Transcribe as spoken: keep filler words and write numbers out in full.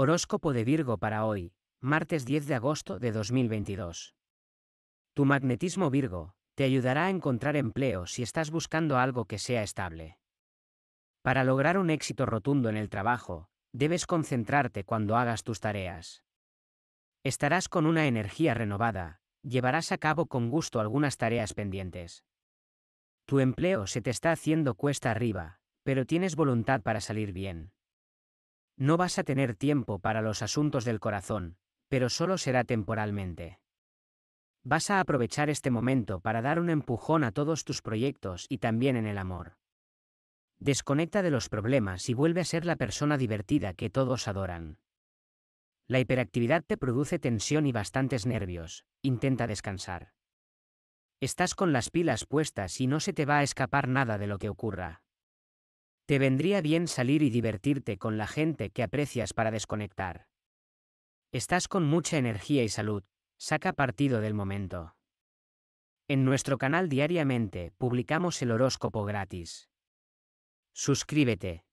Horóscopo de Virgo para hoy, martes diez de agosto de dos mil veintidós. Tu magnetismo Virgo te ayudará a encontrar empleo si estás buscando algo que sea estable. Para lograr un éxito rotundo en el trabajo, debes concentrarte cuando hagas tus tareas. Estarás con una energía renovada, llevarás a cabo con gusto algunas tareas pendientes. Tu empleo se te está haciendo cuesta arriba, pero tienes voluntad para salir bien. No vas a tener tiempo para los asuntos del corazón, pero solo será temporalmente. Vas a aprovechar este momento para dar un empujón a todos tus proyectos y también en el amor. Desconecta de los problemas y vuelve a ser la persona divertida que todos adoran. La hiperactividad te produce tensión y bastantes nervios, intenta descansar. Estás con las pilas puestas y no se te va a escapar nada de lo que ocurra. Te vendría bien salir y divertirte con la gente que aprecias para desconectar. Estás con mucha energía y salud, saca partido del momento. En nuestro canal diariamente publicamos el horóscopo gratis. Suscríbete,